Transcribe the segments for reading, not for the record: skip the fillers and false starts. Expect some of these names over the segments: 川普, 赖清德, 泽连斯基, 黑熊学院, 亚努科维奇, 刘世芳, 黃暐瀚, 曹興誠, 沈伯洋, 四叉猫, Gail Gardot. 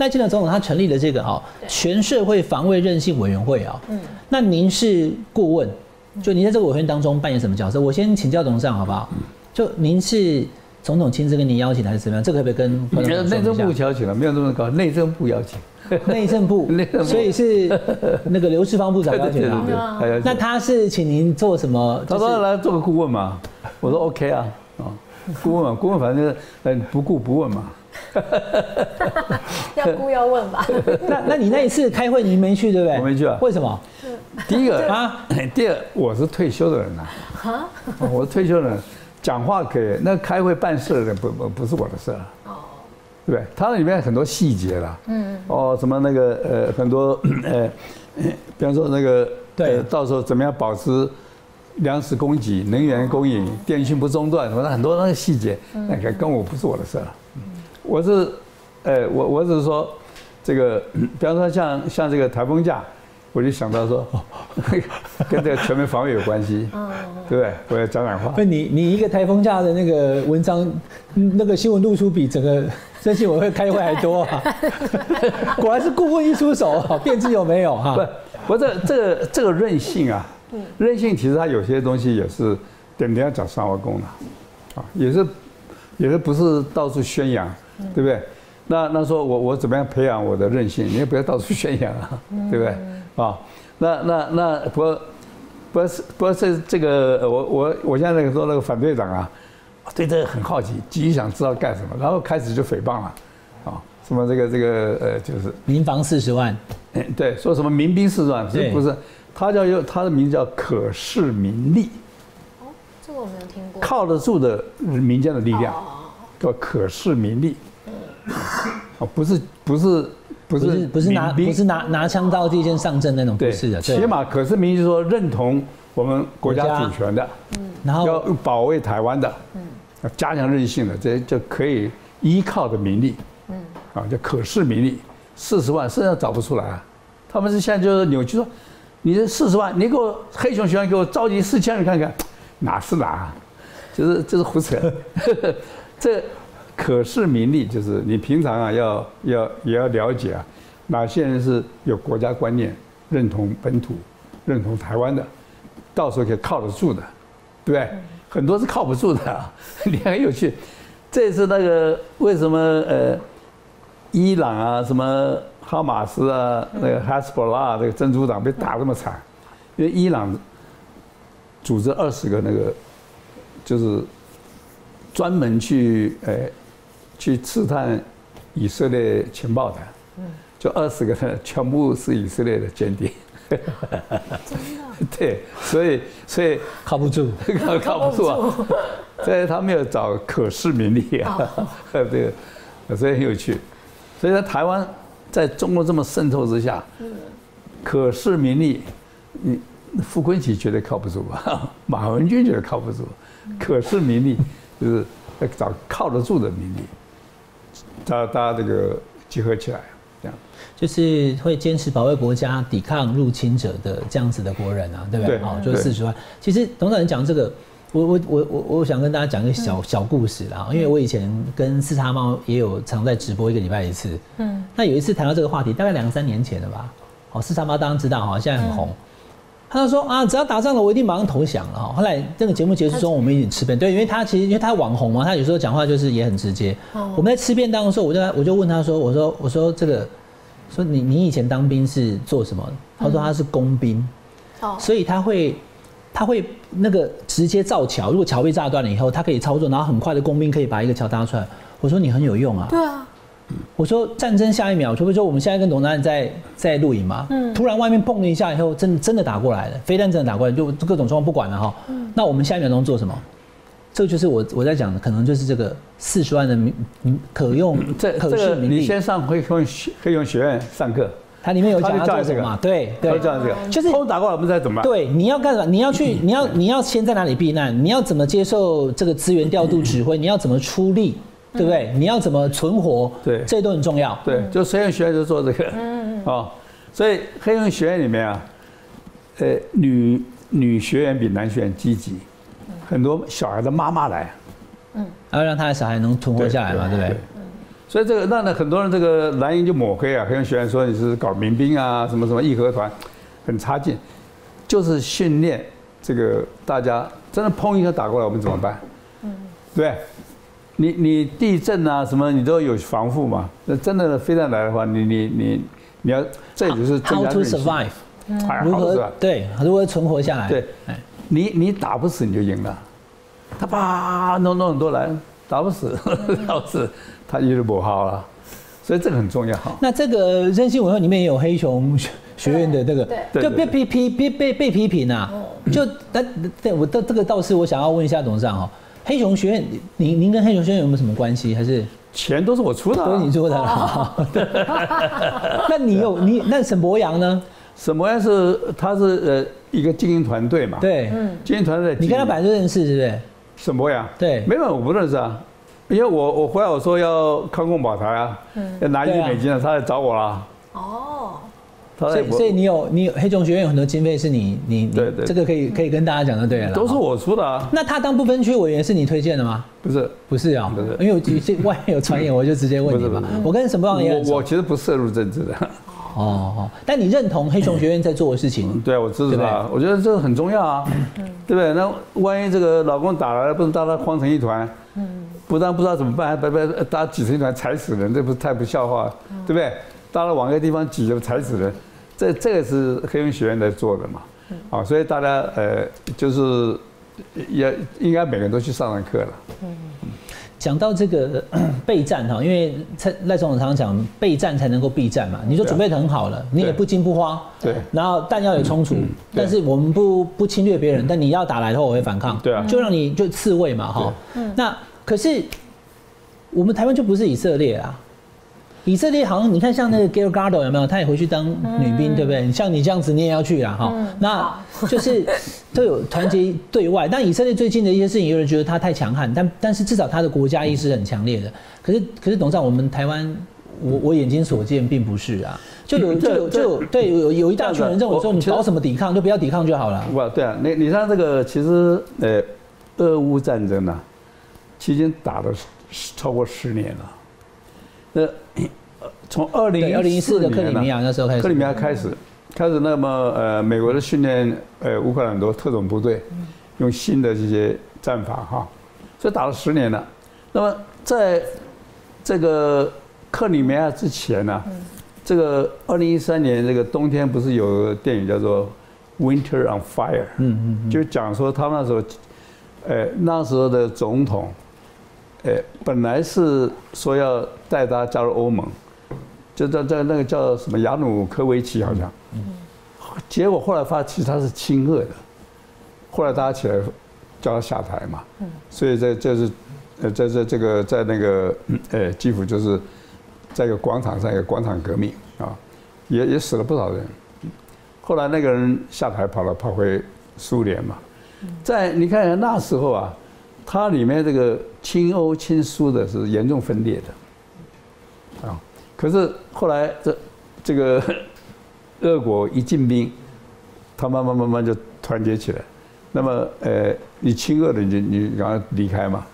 赖清德总统他成立了这个全社会防卫韧性委员会那您是顾问，就您在这个委员当中扮演什么角色？我先请教董事长好不好？就您是总统亲自跟您邀请还是怎么样？这个可不可以跟观众说一下？内政部邀请了，没有这么高，内政部邀请。内政部，所以是那个刘世芳部长邀请的。那他是请您做什么？他说来做个顾问嘛，我说 OK 啊，顾问嘛，顾问反正不顾不问嘛。要顾要问吧。那你那一次开会您没去对不对？我没去啊。为什么？第一个啊，第二我是退休的人啊，我是退休的人，讲话可以，那开会办事的人不是我的事啊。对不对？它里面很多细节啦，什么那个很多比方说那个到时候怎么样保持粮食供给、能源供应、电讯不中断，反正很多那个细节，那个跟我不是我的事了。我是我只是说这个，比方说像这个台风假，我就想到说，跟这个全民防卫有关系，对不对？我要讲点话。不，你一个台风假的那个文章，那个新闻露出比整个真新闻会开会还多啊！果然是顾问一出手，便知有没有哈？不，这个韧性啊，韧性其实它有些东西也是等人家讲沙瓦工的，也是不是到处宣扬，对不对？那说我怎么样培养我的韧性？你也不要到处宣扬啊，对不对？啊，那不是这个，我现在那个说那个反对党啊，对这个很好奇，极想知道干什么，然后开始就诽谤了，啊，什么这个就是民房40万，对，说什么民兵40万，不是，他的名字叫可视民力，哦，这个我没有听过，靠得住的民间的力量，叫可视民力，啊，不是拿枪到地先上阵那种，不是的。起码可是民意就是说认同我们国家主权的，然后要保卫台湾的，加强韧性的，这就可以依靠的民力，叫可视民力，40万实际上找不出来啊。他们是现在就是扭曲说，你这40万，你给我黑熊学院给我召集4000人看看，哪是哪，就是胡扯。这。可视民力就是你平常啊，也要了解啊，哪些人是有国家观念、认同本土、认同台湾的，到时候可以靠得住的，对不对？很多是靠不住的啊，你很有趣。这次那个为什么伊朗啊，什么哈马斯啊，那个哈斯伯拉这个真主党被打这么惨，因为伊朗组织20个那个就是专门去去刺探以色列情报的，就20个人全部是以色列的间谍，真的？对，所以靠不住啊！所以他没有找可视民力啊，对，所以很有趣。所以在台湾，在中国这么渗透之下，可视民力，傅崐萁绝对靠不住啊，马文君绝对靠不住，可视民力就是。找靠得住的民力，大家这个集合起来，这样就是会坚持保卫国家、抵抗入侵者的这样子的国人啊，对不对？哦，就40万。其实董事长讲这个，我想跟大家讲一个小故事啦，因为我以前跟四叉猫也有常在直播，一个礼拜一次。那有一次谈到这个话题，大概2、3年前了吧。哦，四叉猫当然知道哈，现在很红。他就说啊，只要打仗了，我一定马上投降了哈。后来这个节目结束中，我们一起吃便当，对，因为他网红嘛，他有时候讲话就是也很直接。我们在吃便当的时候，我就问他说，我说这个，说你以前当兵是做什么？他说他是工兵，所以他会那个直接造桥，如果桥被炸断了以后，他可以操作，然后很快的工兵可以把一个桥搭出来。我说你很有用啊。对啊。我说战争下一秒，就比如说我们现在跟董男在录影嘛，突然外面砰了一下以后，真的打过来了，飞弹真的打过来，就各种状况不管了哈。那我们下一秒钟做什么？这就是我在讲的，可能就是这个40万的可用可视民力。你先上黑熊学院上课，它里面有讲要做什么嘛？对，就是轰打过来我们再怎么办？对，你要干什么？你要先在哪里避难？你要怎么接受这个资源调度指挥？你要怎么出力？对不对？你要怎么存活？对，这都很重要。对，就黑熊学院就做这个，所以黑熊学院里面啊，女学员比男学员积极，很多小孩的妈妈来，要让他的小孩能存活下来嘛，对不对？所以这个让很多人这个蓝营就抹黑啊，很多学员说你是搞民兵啊，什么什么义和团，很差劲，就是训练这个大家真的砰一下打过来，我们怎么办？嗯，对。 你地震啊什么你都有防护嘛？那真的非但来的话，你要这也就是增加 survive， 如何对如何存活下来？对，你打不死你就赢了，他啪弄很多来，打不死打不死，他就是不好了，所以这个很重要。那这个人性文化里面也有黑熊学院的这个，就被批评啊，就但我这个倒是我想要问一下董事长哦。 黑熊学院，您跟黑熊学院有没有什么关系？还是钱都是我出的、啊，都是你出的、啊。那你那沈伯洋呢？沈伯洋他是一个精英团队嘛？对，嗯，精英团队。你跟他本来就认识，是不是？沈伯洋对，没有我不认识啊，因为我回来我说要抗共保台啊，要拿1亿美金啊，他来找我啦。哦。 所以你有黑熊学院有很多经费是你对对，这个可以跟大家讲的对了，都是我出的啊。那他当不分区委员是你推荐的吗？不是不是啊，因为外面有传言，我就直接问你嘛。我跟沈伯洋也很熟，我其实不涉入政治的。哦，但你认同黑熊学院在做的事情？对，我支持他，我觉得这个很重要啊，对不对？那万一这个老公打来了，不能大家慌成一团，不但不知道怎么办，还把大家挤成一团踩死人，这不是太不笑话了，对不对？大家往一个地方挤就踩死人。 这个是黑熊学院在做的嘛，啊，所以大家就是也应该每个人都去上上课了。嗯，讲到这个备战哈，因为赖总统常讲备战才能够避战嘛。你说准备得很好了，你也不惊不慌，对，然后弹药也充足，但是我们不侵略别人，但你要打来的话，我会反抗，对啊，就让你就刺猬嘛哈。那可是我们台湾就不是以色列啊。 以色列好像你看，像那个 Gail Gardot 有没有？他也回去当女兵，对不对？像你这样子，你也要去啦，哈。那就是都有团结对外。但以色列最近的一些事情，有人觉得他太强悍，但是至少他的国家意识是很强烈的。可是，董事长，我们台湾，我眼睛所见并不是啊。就有一大群人认为说，你搞什么抵抗，就不要抵抗就好了。哇，对啊，你看这个，其实俄乌战争啊，期间打了超过10年了。 那从2004的克里米亚那时候开始，克里米亚开始，那么美国的训练乌克兰很多特种部队，用新的这些战法哈，所以打了10年了。那么在这个克里米亚之前呢、啊，这个2013年这个冬天不是有个电影叫做《Winter on Fire》，就讲说他们那时候，那时候的总统。 本来是说要带他加入欧盟，就在那个叫什么亚努科维奇好像，结果后来发现其实他是亲俄的，后来大家起来叫他下台嘛，所以在基辅就是在一个广场上一个广场革命啊，也死了不少人，后来那个人下台跑回苏联嘛，在你看那时候啊。 它里面这个亲欧亲苏的是严重分裂的，啊，可是后来这个俄国一进兵，它慢慢就团结起来。那么你亲俄的你赶快离开嘛，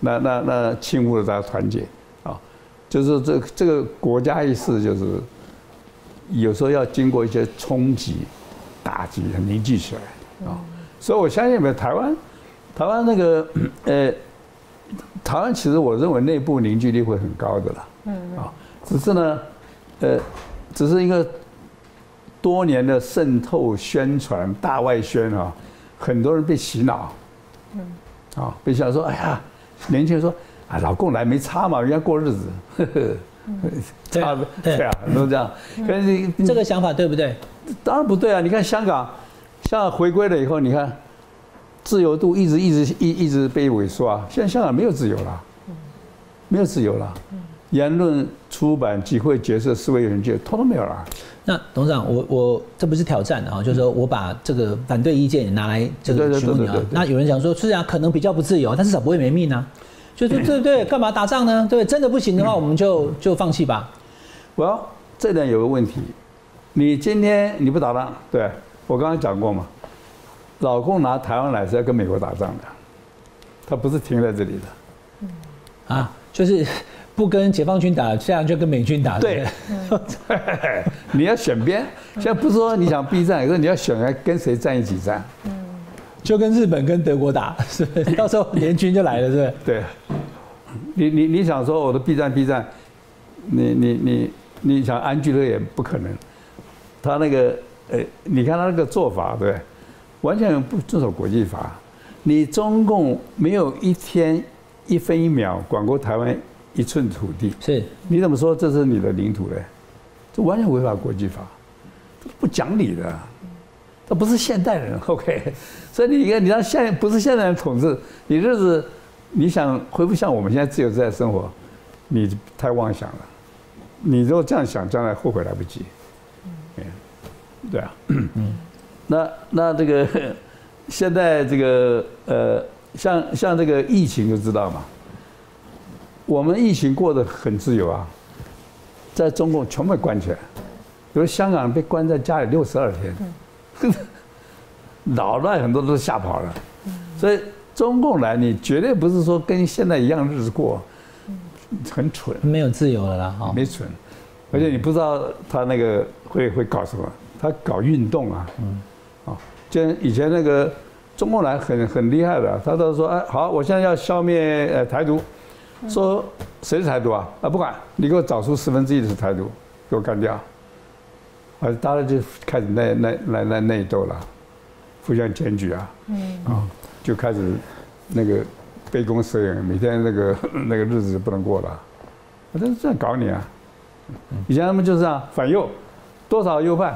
那亲乌的大家团结啊，就是这个国家意识就是有时候要经过一些冲击、打击，凝聚起来啊。所以我相信台湾那个，台湾其实我认为内部凝聚力会很高的啦，啊，只是呢，只是一个多年的渗透、宣传、大外宣啊，很多人被洗脑，啊，被洗脑说，哎呀，年轻人说，啊，老共来没差嘛，人家过日子，呵呵，差对啊，都这样，可是这个想法对不对？当然不对啊！你看香港，像回归了以后，你看。 自由度一直被萎缩啊！现在香港没有自由了，没有自由了，言论、出版、集会、结社、示威、游行、聚会，通通没有了。那董事长，我这不是挑战啊，就是说我把这个反对意见也拿来这个询问你啊。那有人讲说，虽然可能比较不自由，但至少不会没命啊。就是对不对？干嘛打仗呢？对，真的不行的话，我们就放弃吧。Well，这点有个问题，你今天你不打仗，对我刚刚讲过嘛。 老共拿台湾来是要跟美国打仗的，他不是停在这里的，啊，就是不跟解放军打，这样就跟美军打。对，对你要选边。现在不是说你想避战，可是你要选来跟谁站一起站。嗯，就跟日本跟德国打，是不是？到时候联军就来了，是不是？对。你想说我的避战，你想安居乐业不可能。他那个你看他那个做法，对，完全不遵守国际法。你中共没有一天一分一秒管过台湾一寸土地，是？你怎么说这是你的领土呢？这完全违反国际法，这不讲理的，这不是现代人 ，OK？ 所以你看，你让不是现代人统治，你日子。你想恢复像我们现在自由自在生活，你太妄想了。你如果这样想，将来后悔来不及。对啊。那这个现在这个像这个疫情就知道嘛。我们疫情过得很自由啊，在中共全被关起来，比如香港被关在家里62天，老外很多都吓跑了，所以。中共来，你绝对不是说跟现在一样日子过，很蠢，没有自由了啦，哈，没蠢，而且你不知道他那个会搞什么，他搞运动啊，啊，就以前那个中共来很厉害的，他都说哎好，我现在要消灭台独，说谁是台独啊？啊不管，你给我找出1/10的是台独，给我干掉，啊，大家就开始来内斗了，互相检举啊，啊。就开始那个杯弓蛇影，每天那个日子不能过了，他就这样搞你啊！以前他们就是啊，反右，多少右派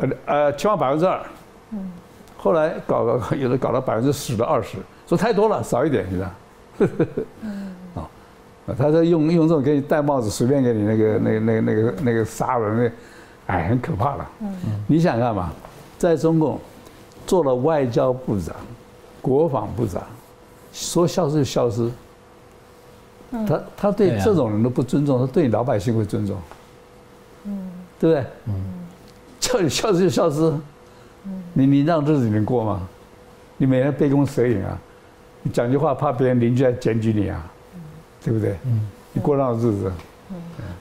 ，7万2%，后来有的搞到10%到20%，说太多了，少一点，你知道？啊，他在用这种给你戴帽子，随便给你那个杀人，哎，很可怕了。你想干嘛？在中共做了外交部长。国防部长说消失就消失，他对这种人都不尊重，他对你老百姓会尊重，对不对？叫你消失就消失，你让日子能过吗？你每天杯弓蛇影啊，你讲句话怕别人邻居来检举你啊，对不对？你过那种日子。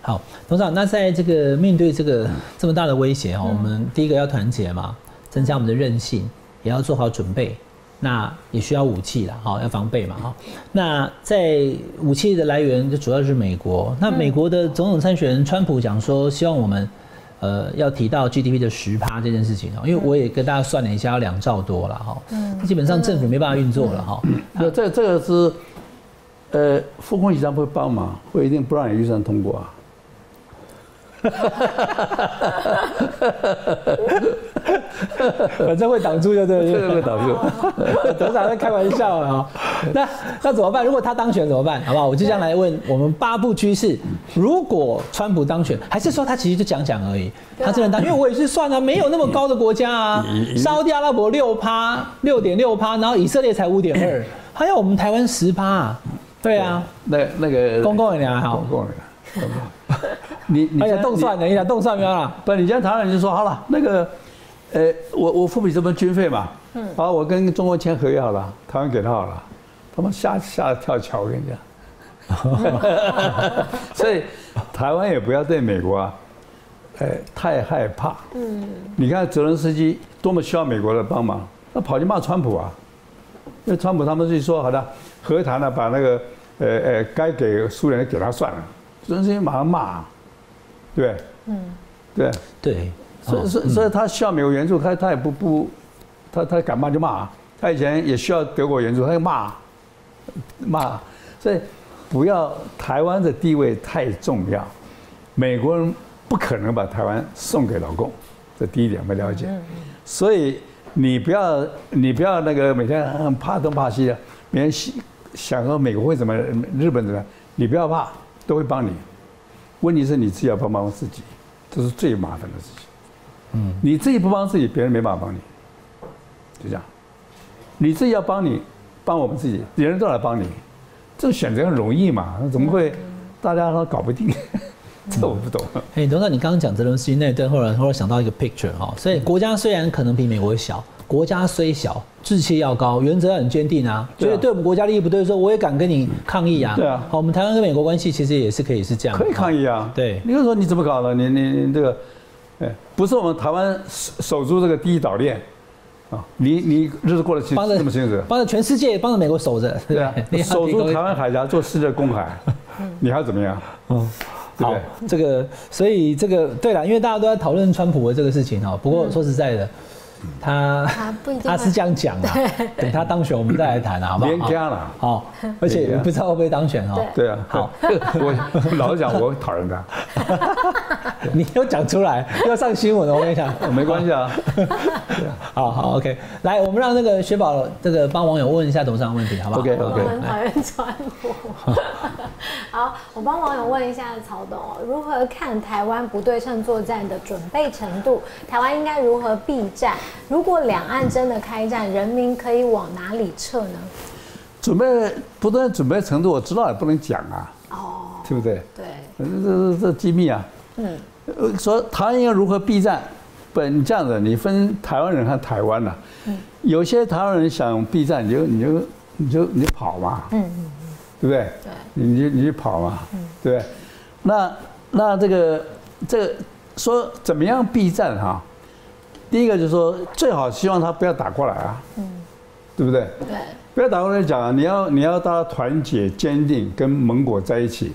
好，董事长，那在这个面对这个这么大的威胁啊，我们第一个要团结嘛，增加我们的韧性，也要做好准备。那也需要武器啦，哈，要防备嘛，哈。那在武器的来源就主要是美国。那美国的总统参选人川普讲说，希望我们，要提到 GDP 的10%这件事情哦，因为我也跟大家算了一下，要2兆多了，哈。基本上政府没办法运作了，哈。这个是，副空局长会帮忙，会一定不让你预算通过啊。反正会挡住就对了，会挡住。董事长在开玩笑啊，那怎么办？如果他当选怎么办？好不好？我就这样来问我们8部趋势。如果川普当选，还是说他其实就讲而已？他真的当？因为我也是算啊，没有那么高的国家啊，沙烏地阿拉伯6.6%，然后以色列才5.2%，还有我们台湾10%。对啊，那个公共粮好，公共粮。你哎呀，动算了，你俩动算没有啦？不，你今天谈了你就说好了，那个，我付不起这份军费嘛，好，我跟中国签合约好了，台湾给他好了，他们吓跳桥，我跟你讲，所以台湾也不要对美国啊，太害怕。你看泽连斯基多么需要美国的帮忙，他跑去骂川普啊，因为川普他们就说好的和谈呢，把那个该给苏联的给他算了。泽连斯基马上骂，对，对，所以他需要美国援助，他也不，他敢骂就骂，他以前也需要德国援助，他就骂，所以不要台湾的地位太重要，美国人不可能把台湾送给老共，这第一点没了解，所以你不要那个每天很怕东怕西的，每天想说美国会怎么，日本怎么，你不要怕。都会帮你，问题是你自己要帮自己，这是最麻烦的事情。你自己不帮自己，别人没办法帮你，就这样。你自己要帮你，帮我们自己，别人都来帮你，这个选择很容易嘛，怎么会大家都搞不定？这我不懂。哎，董事长，你刚刚讲泽连斯基那段，后来想到一个 picture 哈，所以国家虽然可能比美国小，国家虽小，志气要高，原则很坚定啊。所以对我们国家利益不对的时候，我也敢跟你抗议啊。对啊。好，我们台湾跟美国关系其实也是可以是这样。可以抗议啊。对。你就说你怎么搞的？你这个，哎，不是我们台湾守住这个第一岛链。 啊，你日子过得这么清楚，帮着全世界，帮着美国守着，对啊，守住台湾海峡，做世界公海，你还要怎么样？嗯，好，这个，所以这个对了，因为大家都在讨论川普的这个事情哦。不过说实在的，他是这样讲啊，等他当选我们再来谈啊，好不好？连家了，好，而且也不知道会不会当选哦。对啊，好，我老实讲，我讨厌他。 你又讲出来，又上新闻了，我跟你讲，没关系啊。好好 ，OK， 来，我们让那个雪宝这个帮网友问一下董事长问题，好不好 ？OK， 我们讨厌川普。好，我帮网友问一下曹董哦，如何看台湾不对称作战的准备程度？台湾应该如何避战？如果两岸真的开战，人民可以往哪里撤呢？准备不对准备程度，我知道也不能讲啊。哦，对不对？对，这机密啊。 嗯，说台湾应该如何避战？本这样子，你分台湾人和台湾了、啊。嗯，有些台湾人想避战，你就跑嘛。嗯嗯嗯，对不对？对，你就跑嘛。嗯，对不对？那这个说怎么样避战哈、啊？第一个就是说，最好希望他不要打过来啊。嗯，对不对？对，不要打过来讲、啊，你要大家团结坚定，跟盟国在一起，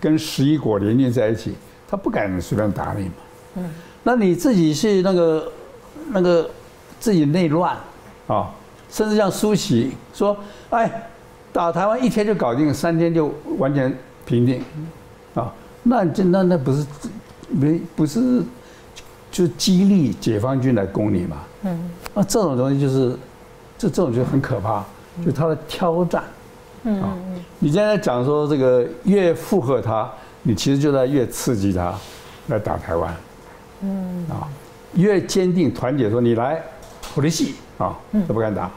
跟11国联军在一起。 他不敢随便打你嘛，嗯，那你自己是那个自己内乱啊，甚至像苏习说，哎，打台湾1天就搞定，3天就完全平定，啊，那不是就激励解放军来攻你嘛，嗯，那这种东西就是这种就很可怕，就他的挑战，嗯，啊，你现在讲说这个越附和他。 你其实就在越刺激他来打台湾，嗯啊，越坚定团结说你来，我的戏啊，他不敢打，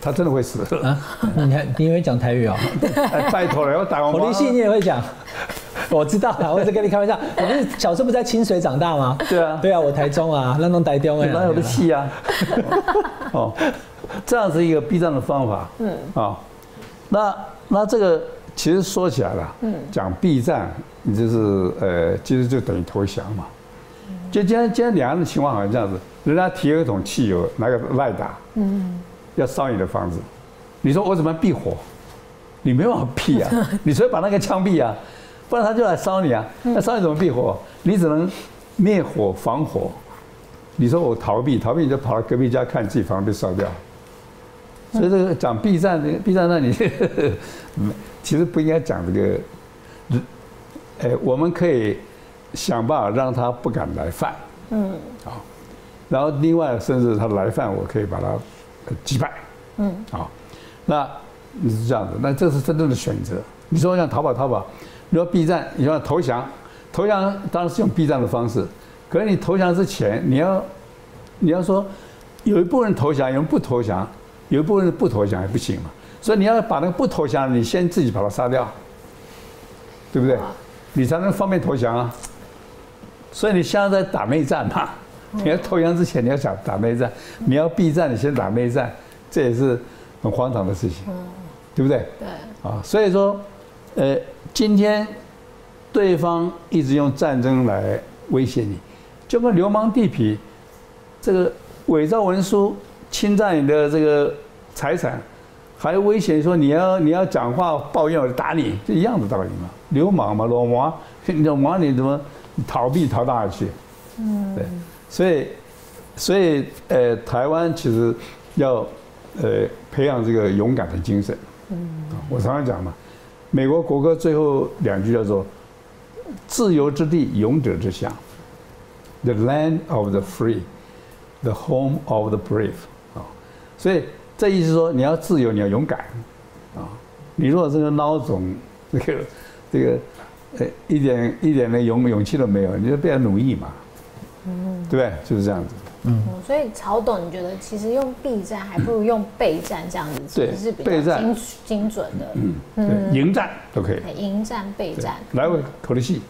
他真的会死啊！你会讲台语哦？拜托了，要打我的戏你也会讲，我知道啊，我只跟你开玩笑。我不是小时候不在清水长大吗？对啊，对啊，我台中啊，那弄台中哎，哪有的戏啊？哦，这样是一个避战的方法，嗯啊，那这个。 其实说起来了，讲避战，你就是其实就等于投降嘛。就今天两岸的情况好像这样子，人家提了一桶汽油，拿个赖打，要烧你的房子，你说我怎么避火？你没办法避啊，你所以把那个枪毙啊，不然他就来烧你啊，那烧你怎么避火？你只能灭火防火。你说我逃避，你就跑到隔壁家看自己房被烧掉。 所以这个讲避战，那你其实不应该讲这个。哎，我们可以想办法让他不敢来犯。嗯。好，然后另外甚至他来犯，我可以把他击败。嗯。好，那你是这样子，那这是真正的选择。你说像逃跑，你说避战，你说投降当然是用避战的方式。可是你投降之前，你要说有一部分人投降，有人不投降。 有一部分人不投降也不行嘛，所以你要把那个不投降，你先自己把他杀掉，对不对？你才能方便投降啊。所以你现在在打内战嘛，你要投降之前你要想打内战，你要避战你先打内战，这也是很荒唐的事情，对不对？对。啊，所以说，今天对方一直用战争来威胁你，就跟流氓地痞这个伪造文书。 侵占你的这个财产，还威胁说你要讲话抱怨我就打你，这一样的道理嘛，流氓嘛，老王，你老王你怎么逃到哪去？嗯，对，所以台湾其实要培养这个勇敢的精神。嗯，我常常讲嘛，美国国歌最后2句叫做“自由之地，勇者之乡 ”，The land of the free, the home of the brave。 所以这意思说，你要自由，你要勇敢，啊，你如果这个孬种，这个，一点的勇气都没有，你就变成奴役嘛，嗯，对不对？就是这样子。嗯，所以曹董，你觉得其实用避战还不如用备战这样子，其实是比较精准的。嗯，对，迎战都可以。迎战、备战，来回口的戏。